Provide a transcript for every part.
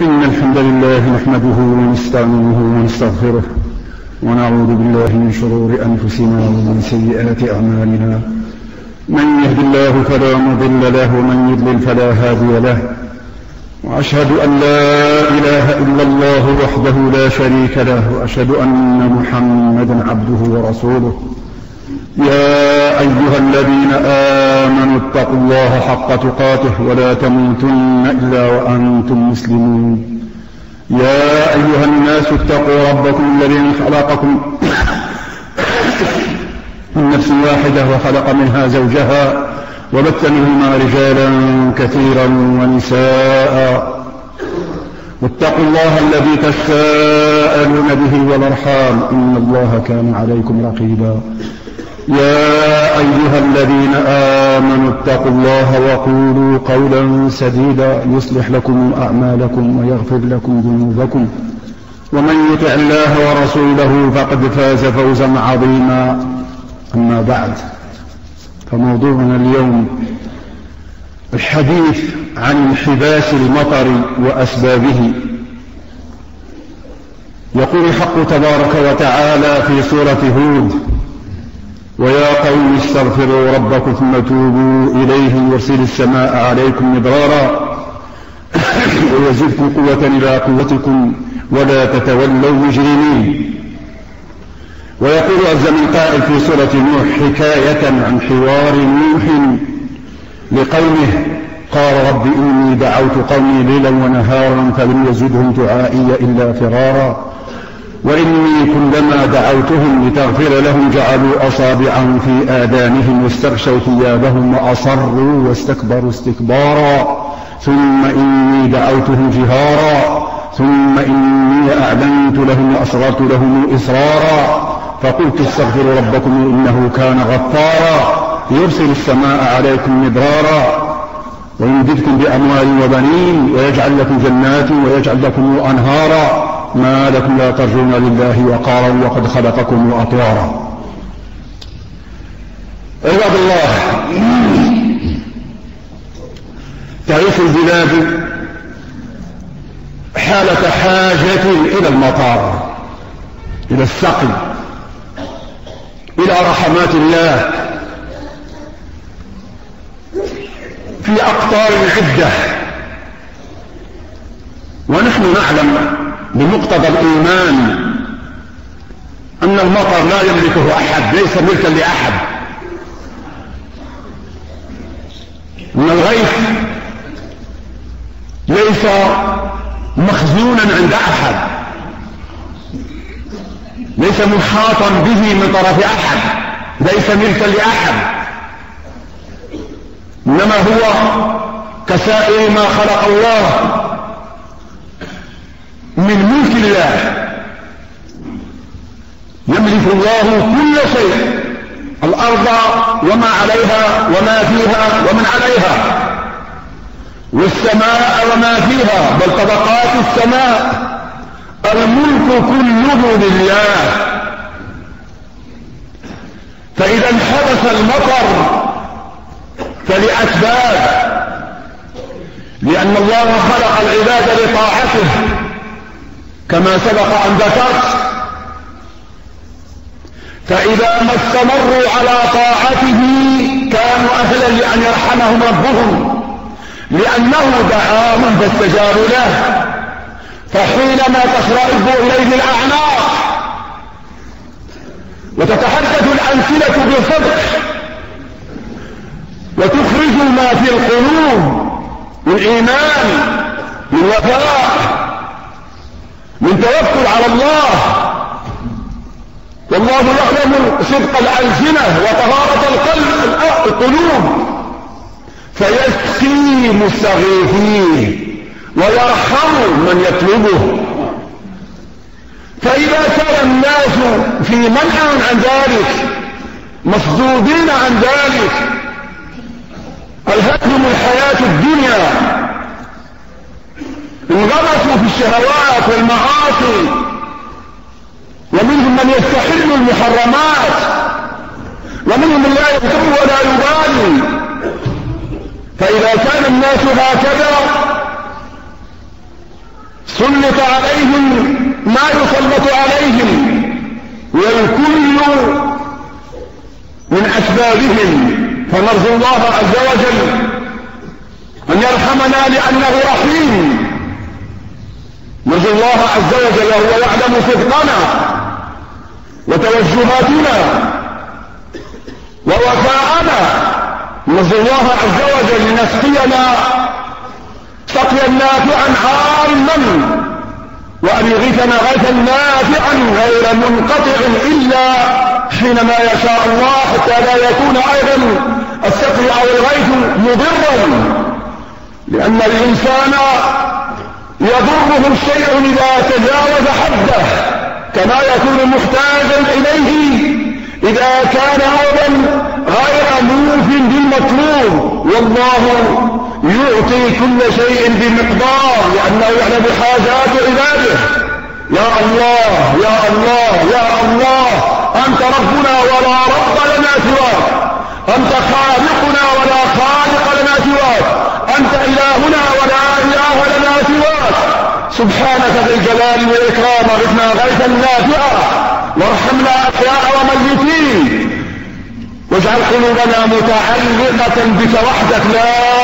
إن الحمد لله نحمده ونستعينه ونستغفره ونعوذ بالله من شرور أنفسنا ومن سيئات أعمالنا، من يهد الله فلا مضل له ومن يضلل فلا هادي له، وأشهد أن لا إله إلا الله وحده لا شريك له، وأشهد أن محمدا عبده ورسوله. يا أيها الذين آمنوا اتقوا الله حق تقاته ولا تموتن إلا وأنتم مسلمون. يا أيها الناس اتقوا ربكم الذي خلقكم من نفس واحدة وخلق منها زوجها وبث منهما رجالا كثيرا ونساء، واتقوا الله الذي تساءلون به والأرحام إن الله كان عليكم رقيبا. يا أيها الذين آمنوا اتقوا الله وقولوا قولا سديدا يصلح لكم أعمالكم ويغفر لكم ذنوبكم، ومن يطع الله ورسوله فقد فاز فوزا عظيما. أما بعد، فموضوعنا اليوم الحديث عن انحباس المطر وأسبابه. يقول الحق تبارك وتعالى في سورة هود: ويا قوم استغفروا ربكم ثم توبوا إليه يرسل السماء عليكم مدرارا ويزدكم قوة إلى قوتكم ولا تتولوا مجرمين. ويقول عز من قائل في سورة نوح حكاية عن حوار نوح لقومه: قال رب إني دعوت قومي ليلا ونهارا فلم يزدهم دعائي إلا فرارا وإني كلما دعوتهم لتغفر لهم جعلوا أصابعا في آذانهم واستغشوا ثيابهم وأصروا واستكبروا استكبارا ثم إني دعوتهم جهارا ثم إني أعلنت لهم وأسررت لهم إسرارا فقلت استغفروا ربكم إنه كان غفارا يرسل السماء عليكم مدرارا ويمددكم بأموال وبنين ويجعل لكم جنات ويجعل لكم أنهارا ما لكم لا ترجون لله وقارا وقد خلقكم أطوارا. عباد الله، تعيش البلاد حالة حاجة إلى المطر، إلى السقي، إلى رحمات الله في أقطار عدة. ونحن نعلم بمقتضى الإيمان أن المطر لا يملكه أحد، ليس ملكا لأحد، أن الغيث ليس مخزونا عند أحد، ليس منحاطا به من طرف أحد، ليس ملكا لأحد، إنما هو كسائر ما خلق الله من ملك الله. يملك الله كل شيء، الأرض وما عليها وما فيها ومن عليها، والسماء وما فيها، بل طبقات السماء، الملك كله لله. فإذا انحبس المطر فلأسباب، لأن الله خلق العباد لطاعته كما سبق أن ذكرت، فإذا ما استمروا على طاعته كانوا أهلا لأن يرحمهم ربهم، لأنه دعاهم فاستجابوا له. فحينما تخرج إليه الأعناق وتتحدث الألسنة بالصدق وتخرج ما في القلوب من إيمان، من وفاء، من توكل على الله، والله يعلم صدق الألسنة وطهارة القلوب، فيسقي مستغيثين ويرحم من يطلبه. فإذا كان الناس في منع عن ذلك، مصدودين عن ذلك، ألهتهم الحياة الدنيا، انغمسوا في الشهوات والمعاصي، ومنهم من يستحل المحرمات، ومنهم من لا يغتر ولا يبالي. فإذا كان الناس هكذا سلط عليهم ما يسلط عليهم، والكل من أسبابهم. فنرجو الله عز وجل أن يرحمنا لأنه رحيم. نرجو الله عز وجل وهو يعلم صدقنا وتوجهاتنا ووفاءنا، نرجو الله عز وجل لنسقينا سقيا نافعا عاما، وأن يغيثنا غيثا نافعا غير منقطع إلا حينما يشاء الله، حتى لا يكون أيضا السقي أو الغيث مضرا، لأن الإنسان يضره الشيء إذا تجاوز حده، كما يكون محتاجا إليه إذا كان أيضا غير موف بالمطلوب. والله يعطي كل شيء بمقدار، لأنه يعلم حاجات عباده. يا الله يا الله يا الله، أنت ربنا ولا رب لنا سواك، أنت خالقنا ولا خالق لنا سواك، أنت إلهنا ولا إله لنا سواك. سبحانك ذي الجلال والإكرام، غثنا غيثا نافعا، وارحمنا أحياء وميتين، واجعل قلوبنا متعلقة بك وحدك لا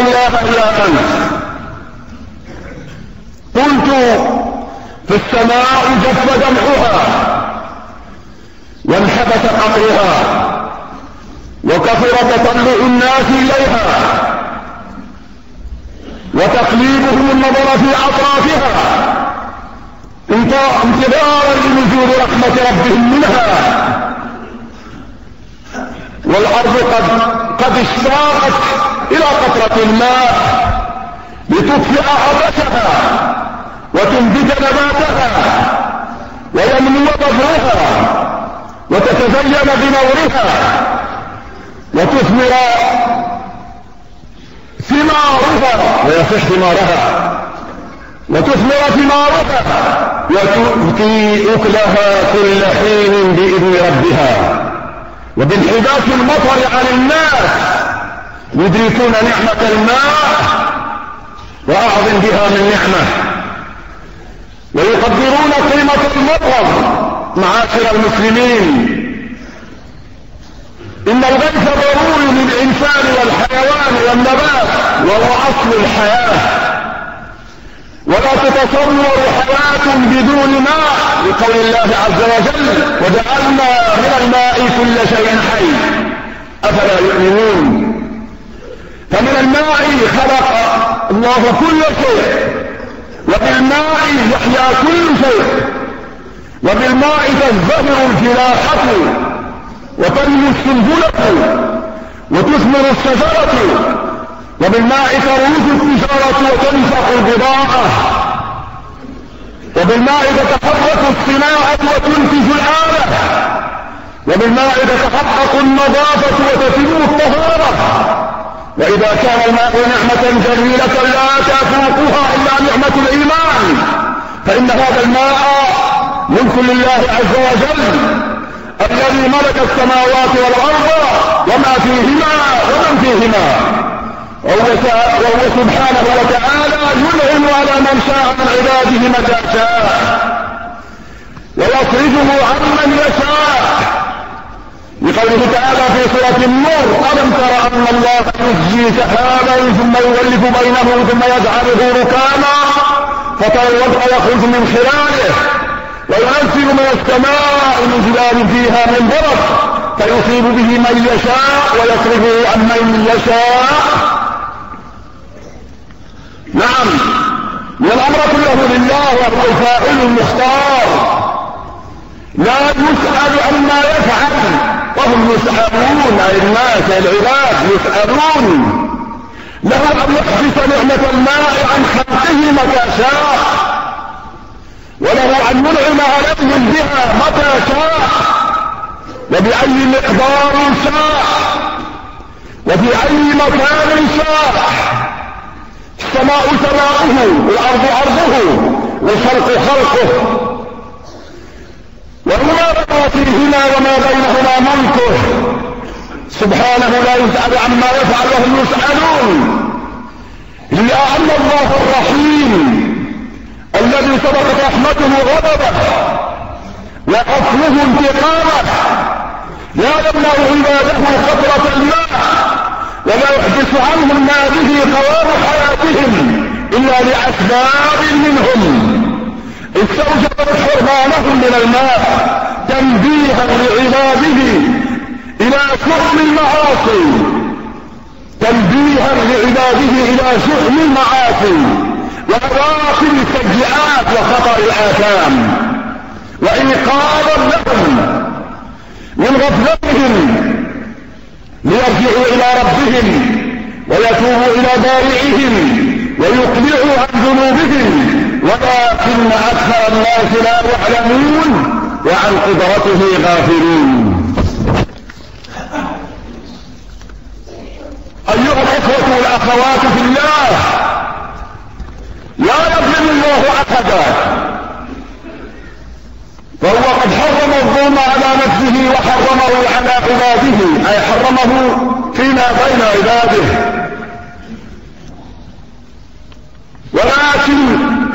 إله إلا أنت. قلت فالسماء جف دمعها وانحبس قطرها، وكثر تطلع الناس إليها وتقليبهم النظر في أطرافها انتظارا لنزول رحمة ربهم منها، والأرض قد اشتاقت إلى قطرة الماء لتطفئ عطشها وتنبت نباتها ويمنو ظفرها وتتزين بنورها وتثمر ثمارها ويصح ثمارها وتثمر ثمارها وتؤتي أكلها كل حين بإذن ربها. وبانحباس المطر عن الناس يدركون نعمة الماء وأعظم بها من نعمة، ويقدرون قيمة المطر. معاشر المسلمين، إن الغيث ضروري للإنسان والحيوان والنبات، وهو أصل الحياة، ولا تتصور حياة بدون ماء، لقول الله عز وجل: وجعلنا من الماء كل شيء حي أفلا يؤمنون. فمن الماء خلق الله كل شيء، وبالماء يحيا كل شيء، وبالماء تزدهر الفلاحة وتنمو السنبلة وتثمر الشجرة، وبالماء تروج التجارة وتنشأ البضاعة، وبالماء تتحرك الصناعة وتنتج الآلة، وبالماء تتحقق النظافة وتتم الطهارة. وإذا كان الماء نعمة جميلة لا تفوقها إلا نعمة الإيمان، فإن هذا الماء ملك لله عز وجل الذي ملك السماوات والأرض وما فيهما ومن فيهما، وهو سبحانه وتعالى ينعم على من شاء من عباده متى شاء، ويخرجه عمن يشاء، لقوله تعالى في سورة النور: ألم تر أن الله يزجي سحابا ثم يولف بينه ثم يجعله ركاما فترى الودق يخرج من خلاله، وينزل من السماء من جبال فيها من برد فيصيب به من يشاء ويصرفه عن من يشاء. نعم، والأمر كله لله، وهو الفاعل المختار، لا يسأل عما يفعل وهم يسألون، أي الناس العباد يسألون. له أن يحبس نعمة الماء عن خلقه متى شاء، وله أن ينعم عليهم بها متى شاء وبأي مقدار شاء وفي أي مكان شاء. السماء سماؤه والأرض أرضه والخلق خلقه، وما بقى فيهما وما بينهما ملكه، سبحانه لا يسأل عما يفعل وهم يسألون. إلا أن الله الرحيم الذي صبرت رحمته غضبا وقفله انتقاما. يمنع عباده قطرة الماء وما يحدث عنهم هذه قوام حياتهم الا لاسباب منهم. استوجبت حرمانهم من الماء تنبيها لعباده الى شؤم المعاصي، تنبيها لعباده الى شؤم المعاصي وعواقب السيئات وخطر الاثام، وايقاظا لهم من غفلتهم ليرجعوا الى ربهم ويتوبوا الى بارئهم ويقلعوا عن ذنوبهم، ولكن اكثر الناس لا يعلمون وعن قدرته غافلون. ايها الاخوه والاخوات في الله، لا يظلم الله احدا، فهو قد حرم الظلم على نفسه وحرمه على عباده، اي حرمه فيما بين عباده. ولكن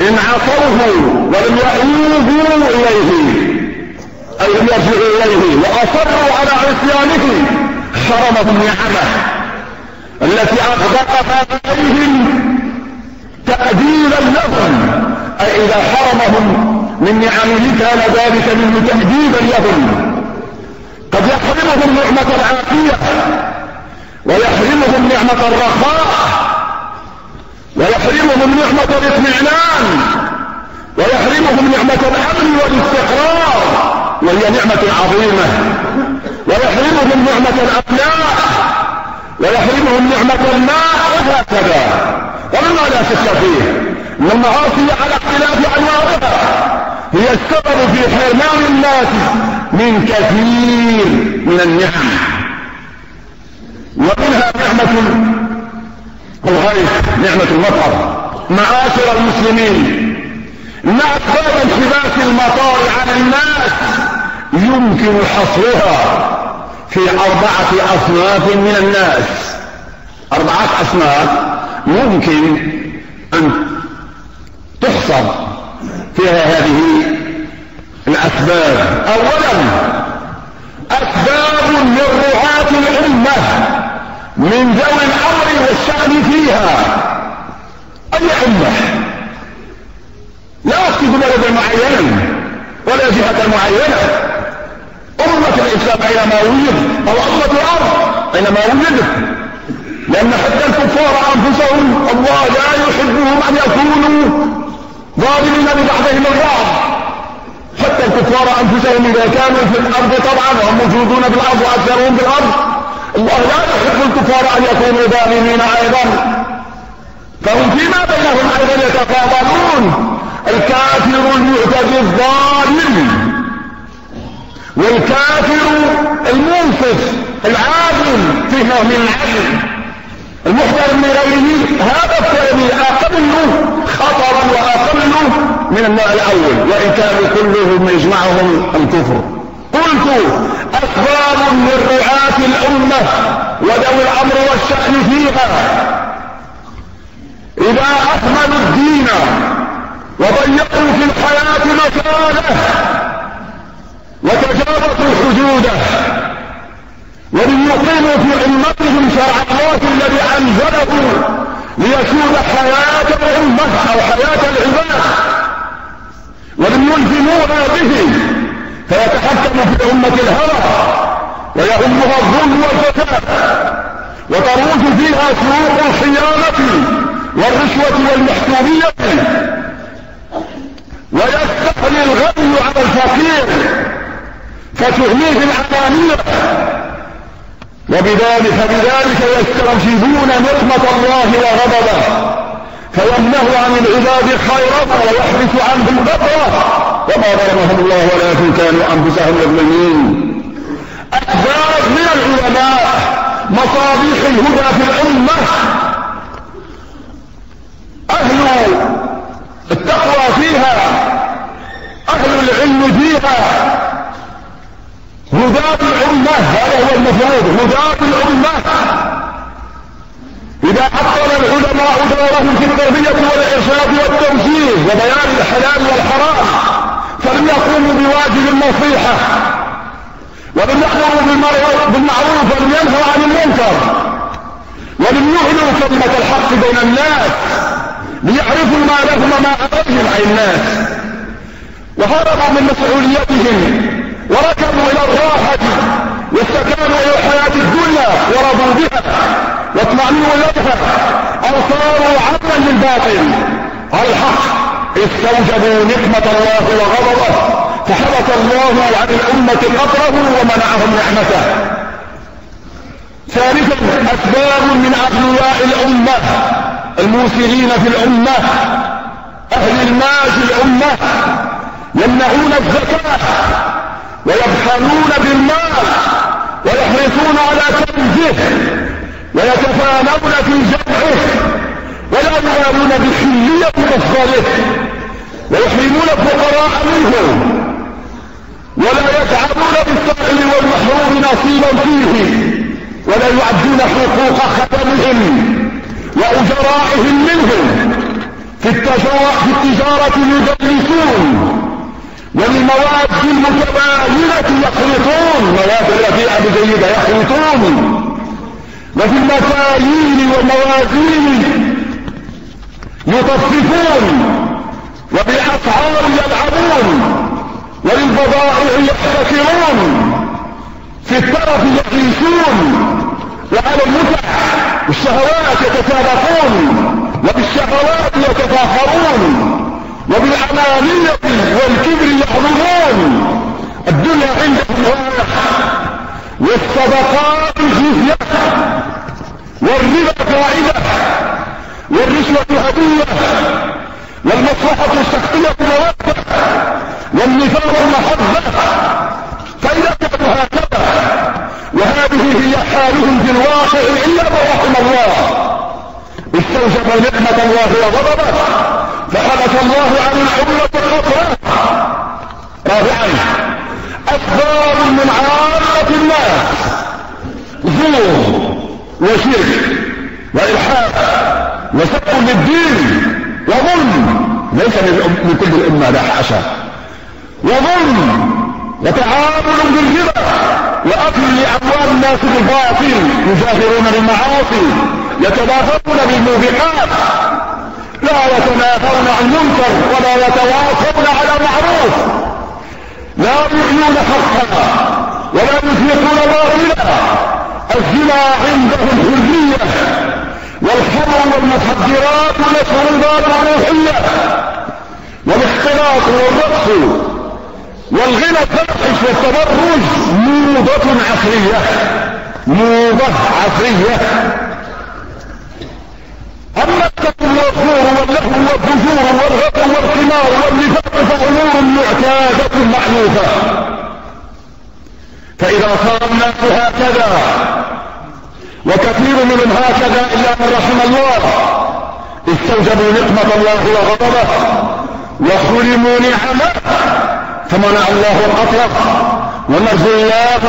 ان عصوه ولم يعودوا اليه اي لم يرجعوا اليه واصروا على عصيانه حرمهم نعمه التي اغدقها عليهم تأديلا لهم، اي اذا حرمهم من نعمه كان ذلك منه تأديلا لهم. قد يحرمهم نعمة العافية ويحرمهم نعمة الرخاء ويحرمهم نعمة الاطمئنان ويحرمهم نعمة الامن والاستقرار وهي نعمة عظيمة، ويحرمهم نعمة الابناء ويحرمهم نعمة الماء وهكذا. ومما لا شك فيه ان المعاصي على اختلاف انواعها هي السبب في حرمان الناس من كثير من النعم، ومنها نعمة الغيث نعمة المطر. معاشر المسلمين، ان اسباب انحباس المطار على الناس يمكن حصرها في 4 أصناف من الناس، 4 أصناف يمكن أن تحصر فيها هذه الأسباب. أولا، أسباب من رعاة الأمة من ذوي الأمر والشأن فيها. أي أمة؟ لا أقصد بلدا معينا ولا جهة معينة، أمة الإسلام أينما وجد أو أمة الأرض أينما وجدت، لأن حتى الكفار أنفسهم الله لا يحبهم أن يكونوا ظالمين ببعضهم البعض. حتى الكفار أنفسهم إذا كانوا في الأرض طبعا هم موجودون بالأرض وأكثرهم بالأرض، الله لا يحب الكفار أن يكونوا ظالمين أيضا، فهم فيما بينهم أيضا يتفاضلون. الكافر المعتدي الظالم، والكافر المنصف العادل في نهم العدل المحترم لغيره، هذا الثاني اقل خطرا واقل من النوع الاول، وان كانوا كلهم يجمعهم الكفر. قلت اسباب من رعاة الامه وذوي الامر والشأن فيها اذا اهملوا الدين وضيقوا في الحياه مكانه وتجاوزوا حدوده وليقيموا في امتهم شرع الله الذي انزله ليكون حياه الامه او حياه العباد وليلزموها به، فيتحكم في امه الهوى ويهمها الظلم والفساد وتروج فيها سوق الخيانه والرشوه والمحسوبيه ويستحلي الغني على الفقير فتهميه العلانية، وبذلك يستوجبون نقمة الله وغضبه، فيمنعوا عن العباد خيرها ويحبس عنهم بطره وما ظلمهم الله ولكن كانوا انفسهم يظلمون. أحزاب من العلماء مصابيح الهدى في الأمة، أهل التقوى فيها، أهل العلم فيها، هداة الأمة، هذا هو المفروض، هداة الأمة. إذا أبطل العلماء دورهم في التربية والإرشاد والتوجيه وبيان الحق الحلال والحرام، فلم يقوموا بواجب النصيحة، ولم يأمروا بالمعروف، ولم ينهوا عن المنكر، ولم يعلنوا كلمة الحق بين الناس ليعرفوا ما لهم وما عليهم عن الناس، وهربوا من مسؤوليتهم وركبوا إلى الراحة واستكانوا إلى الحياة الدنيا ورضوا بها واطمأنوا إليها، أو صاروا عبدا للباطل. على الحق استوجبوا نقمة الله وغضبه، فحبس الله عن الأمة قدره ومنعهم نعمته. ثالثا، أسباب من أغنياء الأمة، الموسرين في الأمة، أهل المال في الأمة، يمنعون الزكاة ويبخلون بالمال ويحرصون على كنزه ويتفانون في جمعه ولا يبالون بحلية مفضله ويحرمون الفقراء منه ولا يتعبون بالسائل والمحروم نصيبا فيه ولا يعدون حقوق خدمهم وأجرائهم منهم. في التجارة يدلسون، والمواد المتباينة يخلطون، مواد الربيعة بجيدة يخلطون، وفي المسايين والموازين يطففون، وبالأسعار يلعبون، وللبضائع يحتكرون، في الترف يعيشون، وعلى المتع والشهوات يتسابقون، وبالشهوات يتفاخرون، وبالأنانية والكبر يعظمون. الدنيا عندهم واقع، والصدقات جزية، والربا فائدة، والرشوة هدية، والمصلحة الشخصية مودة، والنفاق محبة. فإذا هكذا، وهذه هي حالهم في الواقع إلا ما رحم الله، استوجبوا نعمة الله وغضبه فحبس الله عن الأمة الأخرى. رابعا، أسباب من عامة الناس، ظلم وشرك وإلحاد وسب للدين وظلم، ليس لكل الأمة لا حاشا، وظلم وتعامل بالربا وأكل لأموال الناس بالباطل، يجاهرون بالمعاصي، يتنافون بالموبقات، لا يتنافون عن منكر ولا يتواصون على معروف، لا يؤمنون حقا ولا يثبتون باطلا. الزنا عندهم حرية، والخمر والمخدرات والشربات الروحية، والاختلاط والرقص والغنى الفاحش والتبرج موضة عصرية. أما التقوى والغرور واللهو والدجور والغدر والقمار والنفاق فأمور معتادة معروفة. فإذا صار الناس هكذا، وكثير منهم هكذا إلا من رحم الله، استوجبوا نقمة الله وغضبه وحرموا نعمه، فمنع الله الأطلق ونرجو الله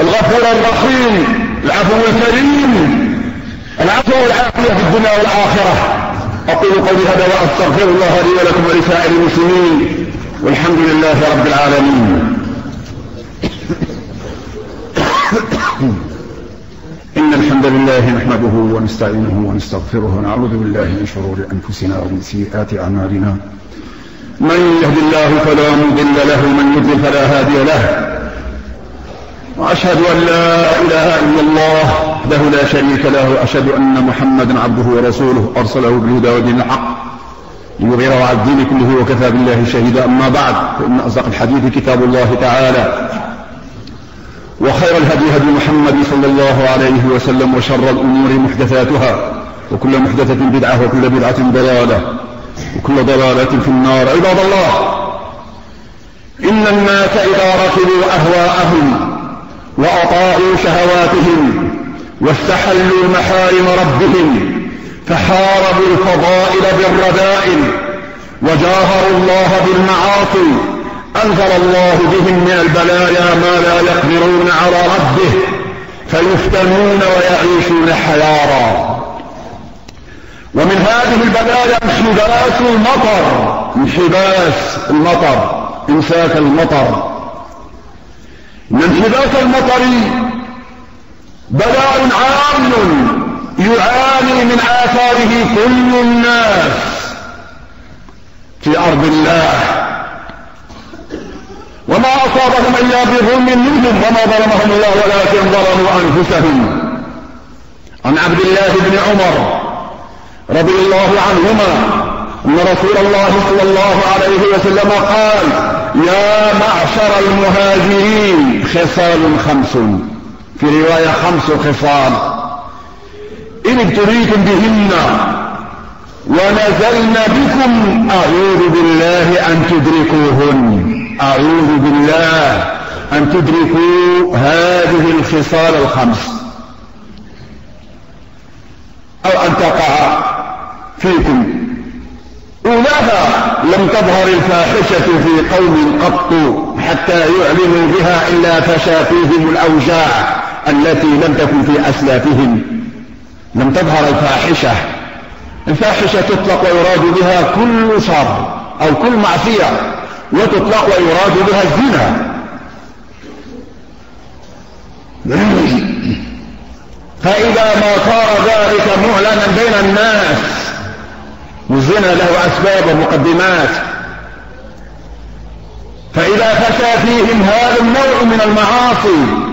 الغفور الرحيم العفو الكريم العفو والعافية في الدنيا والآخرة. أقول قولي هذا وأستغفر الله لي ولكم ولسائر المسلمين، والحمد لله رب العالمين. إن الحمد لله نحمده ونستعينه ونستغفره، ونعوذ بالله من شرور أنفسنا ومن سيئات أعمالنا، من يهد الله فلا مضل له، ومن يضلل فلا هادي له، وأشهد أن لا إله إلا الله وحده لا شريك له، وأشهد أن محمدا عبده ورسوله أرسله بالهدى ودين الحق ليظهره على الدين كله وكفى بالله شهيدا. أما بعد، فإن أصدق الحديث كتاب الله تعالى، وخير الهدي هدي محمد صلى الله عليه وسلم، وشر الأمور محدثاتها، وكل محدثة بدعة، وكل بدعة ضلالة، وكل ضلالة في النار. عباد الله، إن الناس إذا ركبوا أهواءهم وأطاعوا شهواتهم واستحلوا محارم ربهم، فحاربوا الفضائل بالرذائل وجاهروا الله بالمعاصي، أنزل الله بهم من البلايا ما لا يقدرون على رده، فيفتنون ويعيشون حيارا. ومن هذه البلايا انحدار المطر انحباس المطر، امساك المطر. ان انحباس المطر بلاء عام يعاني من آثاره كل الناس في أرض الله، وما أصابهم إلا بظلم منهم وما ظلمهم الله ولكن ظلموا أنفسهم. عن عبد الله بن عمر رضي الله عنهما أن رسول الله صلى الله عليه وسلم قال: يا معشر المهاجرين خصال خمس، في رواية خمس خصال، إن ابتليتم بهن ونزلنا بكم أعوذ بالله أن تدركوهن، أعوذ بالله أن تدركوا هذه الخصال الخمس أو أن تقع فيكم. أولاها لم تظهر الفاحشة في قوم قط حتى يعلنوا بها إلا فشى فيهم الأوجاع التي لم تكن في أسلافهم. لم تظهر الفاحشة. الفاحشة تطلق ويراد بها كل شر أو كل معصية، وتطلق ويراد بها الزنا. فإذا ما صار ذلك معلنا بين الناس، والزنا له أسباب ومقدمات، فإذا فشى فيهم هذا النوع من المعاصي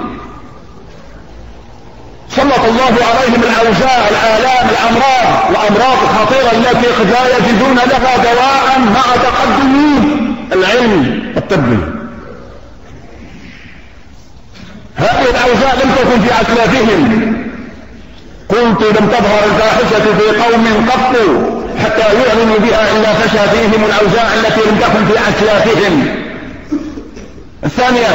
سلط الله عليهم الأوجاع، الآلام، الأمراض، الأمراض الخطيرة التي قد لا يجدون لها دواء مع تقدم العلم الطبي. هذه الأوجاع لم تكن في أسلافهم. قلت لم تظهر الفاحشة في قوم قط حتى يعلنوا بها إلا فشى فيهم الأوجاع التي لم تكن في أسلافهم. الثانية: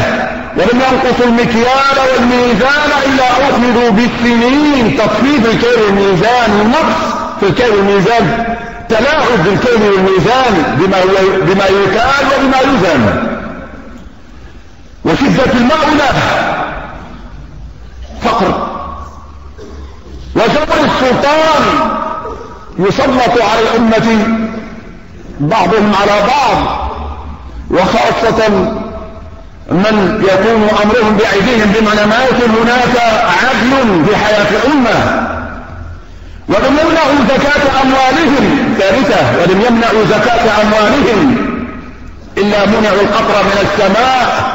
ولم ينقصوا المكيال والميزان إلا أخذوا بالسنين. تخفيض الكيل والميزان، النقص في الكيل والميزان، تلاعب بالكيل والميزان بما يكال وبما يزن، وشدة المعونة، فقر، وجبر السلطان. يسلط على الأمة بعضهم على بعض، وخاصة من يكون أمرهم بأيديهم، بمعنى ما يكون هناك عدل في حياة الأمة. ولم يمنعوا زكاة أموالهم. ثالثة: ولم يمنعوا زكاة أموالهم إلا منعوا القطرة من السماء،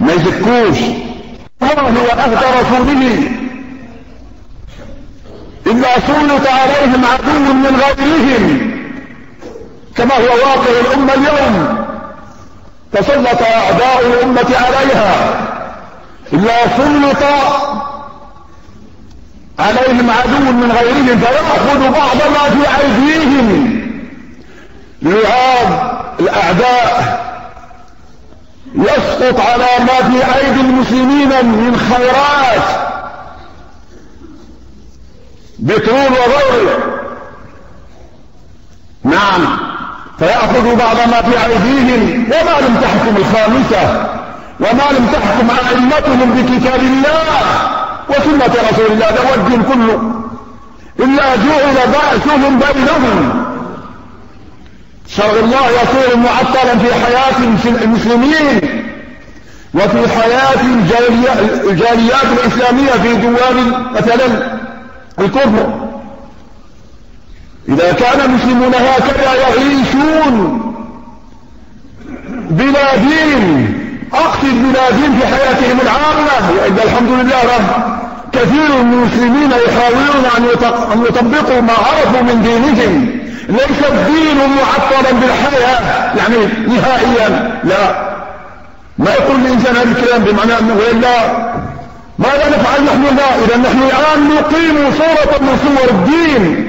ما يزكوش. هو أهد رسوله، إلا سلط عليهم عدو من غيرهم، كما هو واقع الأمة اليوم. تسلط أعداء الأمة عليها، إلا سلط عليهم عدو من غيرهم فيأخذ بعض ما في أيديهم. لعاب الأعداء يسقط على ما في أيدي المسلمين من خيرات، بترول وغيره، نعم، فيأخذ بعض ما في أيديهم. وما لم تحكم الخامسة، وما لم تحكم أئمتهم بكتاب الله وسنة رسول الله، ده وجه كله، إلا جعل بأسهم بينهم. شرع الله يصير معطلا في حياة المسلمين وفي حياة الجاليات الإسلامية في دول مثلا الكفر. إذا كان المسلمون هكذا يعيشون بلا دين، أقصد بلا دين في حياتهم العامة، وإذا الحمد لله كثير من المسلمين يحاولون أن يطبقوا ما عرفوا من دينهم. ليس الدين معطلا بالحياة يعني نهائيا، لا، ما يقول الإنسان هذا الكلام بمعنى أنه إلا ماذا نفعل نحن؟ لا، إذا نحن الآن نقيم صورة من صور الدين،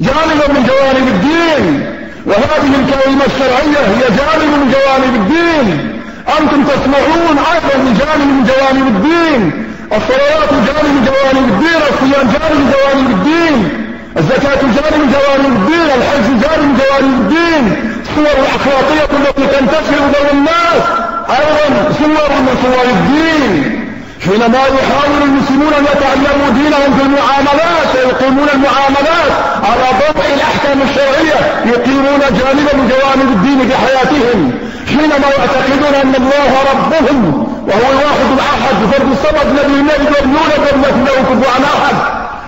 جانب من جوانب الدين، وهذه الكلمة الشرعية هي جانب من جوانب الدين. أنتم تسمعون أيضا من جانب من جوانب الدين، الصلوات جانب من جوانب الدين، الصيام جانب من جوانب الدين، الزكاة جانب من جوانب الدين، الحج جانب من جوانب الدين. الصور الأخلاقية التي تنتشر بين الناس أيضا صور من صور الدين. حينما يحاول المسلمون ان يتعلموا دينهم في المعاملات يقيمون المعاملات على ضوء الاحكام الشرعيه، يقيمون جانبا من جوانب الدين في حياتهم، حينما يعتقدون ان الله ربهم وهو الواحد الاحد الفرد الصمد الذي لا يولد ولم يكن كفوا احد،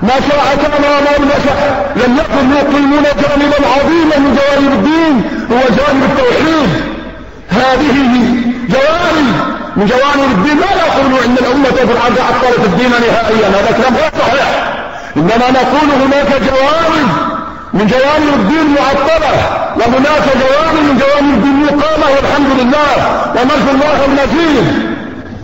ما شاء كان وما شاء لم يكن، يقيمون جانبا عظيما من جوانب الدين هو جانب التوحيد. هذه جوانب من جوانب الدين، لا نقول ان الامه تفرع عطلت الدين نهائيا، هذا كلام غير صحيح، انما نقول هناك جوانب من جوانب الدين معطله وهناك جوانب من جوانب الدين مقامه والحمد لله، ونرجو الله المزيد،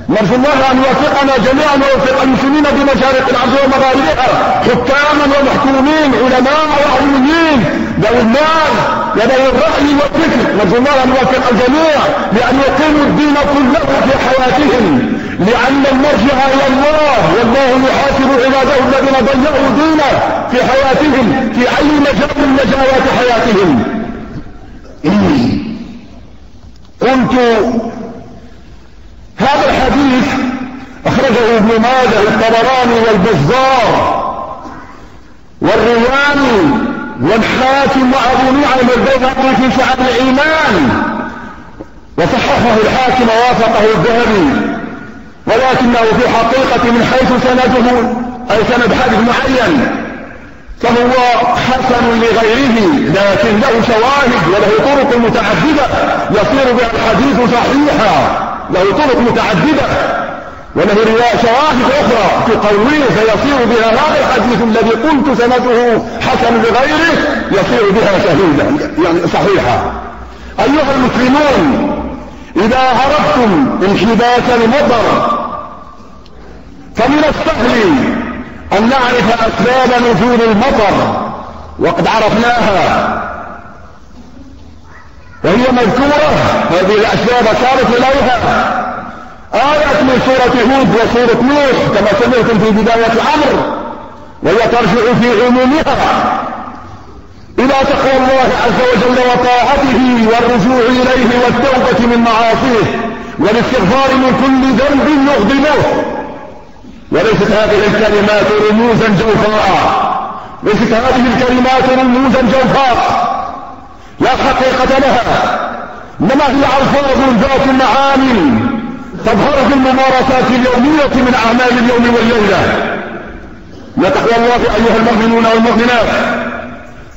نرجو الله ان يوفقنا جميعا ويوفق المسلمين بمشارق الارض ومغاربها حكاما ومحكومين، علماء وعلميين، ذوي المال لديه الرأي والفكر، نرجو الله أن يوفق الجميع لأن يقيموا الدين كله في حياتهم، لأن المرجع إلى الله، والله يحاسب عباده الذين ضيعوا دينه في حياتهم في أي مجال من مجالات حياتهم. قلت هذا الحديث أخرجه ابن ماجه والطبراني والبزار والرياني والحاكم وابو نعيم البيهقي في شعب الايمان، وصححه الحاكم ووافقه الذهبي، ولكنه في حقيقه من حيث سنده اي سند حديث معين فهو حسن لغيره، لكن له شواهد وله طرق متعدده يصير بها الحديث صحيحا، له طرق متعدده وله شواهد اخرى تقويه، فيصير بها هذا الحديث الذي قلت سنده حسن لغيره يصير بها شهيدا يعني صحيحه. ايها المسلمون، اذا هربتم انحباس المطر فمن السهل ان نعرف اسباب نزول المطر، وقد عرفناها وهي مذكوره، هذه الاسباب صارت اليها آيات من سورة هود وسورة نوح كما سمعتم في بداية الأمر، وهي ترجع في عمومها إلى تقوى الله عز وجل وطاعته والرجوع إليه والتوبة من معاصيه والاستغفار من كل ذنب يغضبه. وليست هذه الكلمات رموزا جوفاء، ليست هذه الكلمات رموزا جوفاء لا حقيقة لها، إنما هي ألفاظ ذات معاني تظهر في الممارسات اليومية من أعمال اليوم والليلة. يتقوى الله أيها المؤمنون والمؤمنات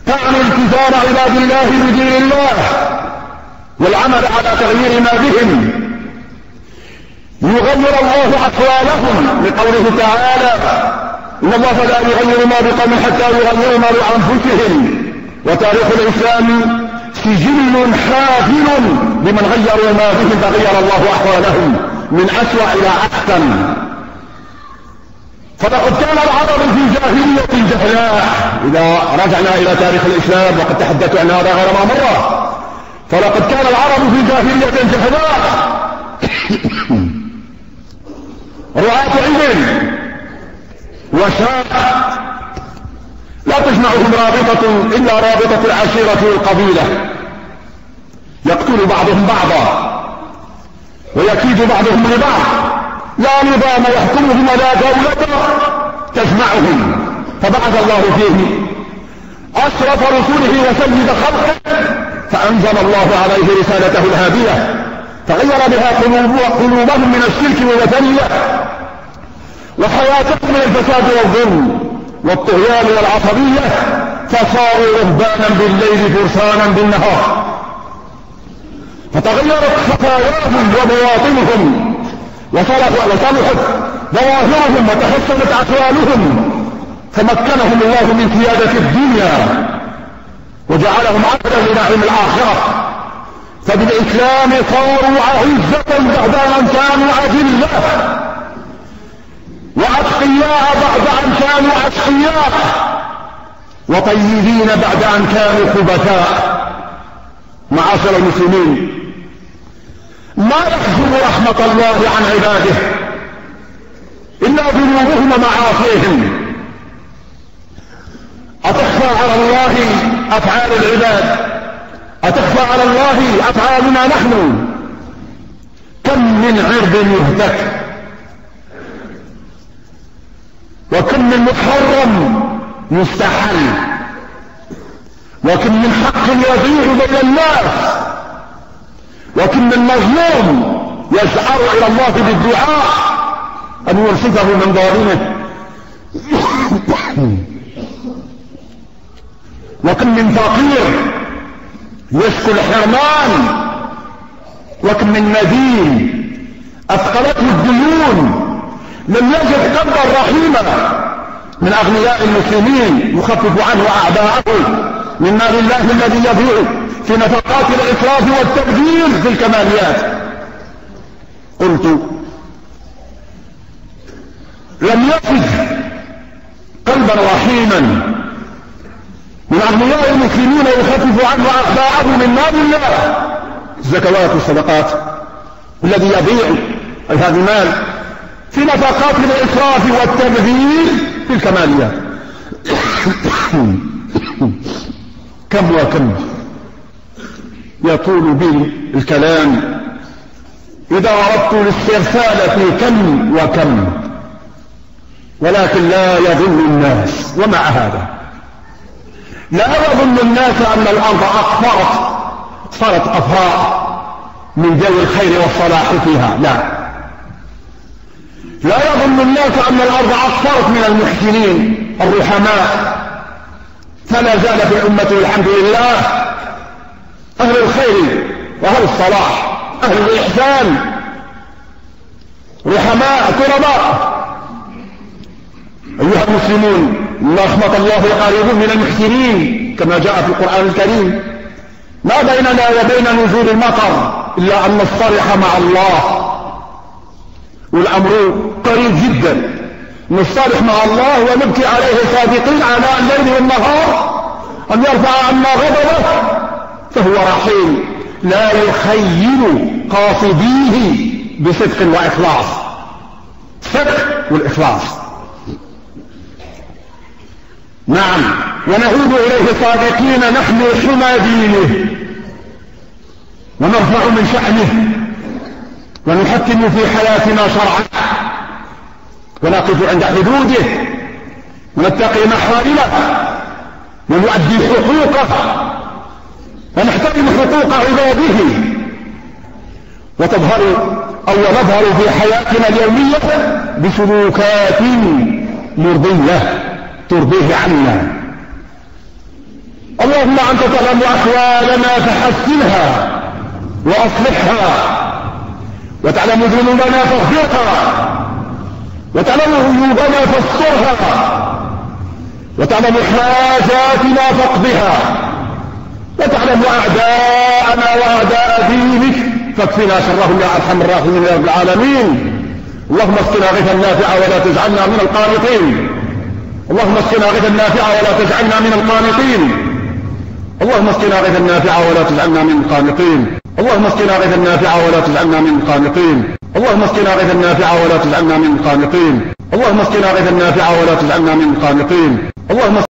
تعني التزام عباد الله بدين الله والعمل على تغيير ما بهم، يغير الله أحوالهم لقوله تعالى إن الله لا يغير ما بقوم حتى يغيروا ما بأنفسهم، وتاريخ الإسلام سجل حافل لمن غيروا ما بهم فغير الله أحوالهم من أسوأ إلى أحسن. فلقد كان العرب في جاهلية جهلاء، إذا رجعنا إلى تاريخ الإسلام وقد تحدثت عن هذا غير ما مرة، فلقد كان العرب في جاهلية جهلاء رعاة عجل وشاء لا تجمعهم رابطة إلا رابطة العشيرة والقبيلة، يقتل بعضهم بعضا ويكيد بعضهم لبعض، لا نظام يحكمهم ولا دولة تجمعهم. فبعث الله فيه أشرف رسوله وسيد خلقه، فأنزل الله عليه رسالته الهادية فغير بها قلوبهم من الشرك والوثنية وحياتهم من الفساد والظلم والطغيان والعصبية، فصاروا رهبانا بالليل فرسانا بالنهار، فتغيرت خفاياهم ومواطنهم وصلحت ظواهرهم وتحسنت أحوالهم، فمكنهم الله من قيادة الدنيا وجعلهم عبدا لنعيم الآخرة. فبالإسلام صاروا عزة بعد أن كانوا أذلة، وأتقياء بعد أن كانوا أتقياء، وطيبين بعد أن كانوا خبثاء. معاشر المسلمين، ما يحجب رحمة الله عن عباده إلا ذنوبهم ومعاصيهم. أتخفى على الله أفعال العباد؟ أتخفى على الله أفعالنا نحن؟ كم من عرض يهتك، وكم من محرم يستحل، وكم من حق يضيع بين الناس، وكم من مظلوم يسأل إلى الله بالدعاء أن يرشده من ظالمه، وكم من فقير يشكو الحرمان، وكم من مدين أثقلته الديون لم يجد قدرا رحيما من أغنياء المسلمين يخفف عنه أعداءه من مال الله الذي يضيع في نفقات الإسراف والتبذير في الكماليات. قلت لم يجد قلبا رحيما من أغنياء المسلمين يخفف عنه أعداءه من مال الله، الزكوات والصدقات الذي يضيع هذا المال في نفقات الإسراف والتبذير في الكماليات. كم وكم يطول بي الكلام إذا أردت الاسترسال في كم وكم، ولكن لا يظن الناس، ومع هذا لا يظن الناس أن الأرض أقفرت، صارت أفراء من جو الخير والصلاح فيها. لا يظن الناس أن الأرض أقفرت من المحسنين الرحماء، فلا زال في أمته الحمد لله أهل الخير وأهل الصلاح أهل الإحسان رحماء كرماء. أيها المسلمون، إن رحمة الله قريب من المحسنين كما جاء في القرآن الكريم. ما بيننا وبين نزول المطر إلا أن نصطلح مع الله، والأمر قريب جدا، نصطلح مع الله ونبكي عليه صادقين عناء الليل والنهار أن يرفع عنا غضبه، فهو رحيم لا يخيل قاصديه بصدق وإخلاص. صدق والإخلاص، نعم، ونعود إليه صادقين نحن حمى دينه، ونرفع من شأنه، ونحكم في حياتنا شرعا، ونقف عند حدوده، ونتقي محارمه، ونؤدي حقوقه، ونحترم حقوق عباده. وتظهر أو نظهر في حياتنا اليومية بسلوكات مرضية ترضيه عنا. اللهم أنت تعلم أحوالنا فحسنها وأصلحها، وتعلم ذنوبنا فاغفرها، وتعلم عيوبنا فاسترها، وتعلم حاجاتنا فاقضها، وتعلم أعداءنا وأعداء دينك فاكفنا شرهم يا أرحم الراحمين يا رب العالمين. اللهم اسقنا غيثا نافعا ولا تجعلنا من القانطين. اللهم اسقنا غيثا نافعا ولا تجعلنا من القانطين. اللهم اسقنا غيثا نافعا ولا تجعلنا من القانطين. اللهم اسقنا غيثا نافعا ولا تجعلنا من القانطين. اللهم اسقنا غيثا نافعا ولا تجعلنا من القانطين. اللهم اسقنا غيثا نافعا ولا تجعلنا من القانطين. اللهم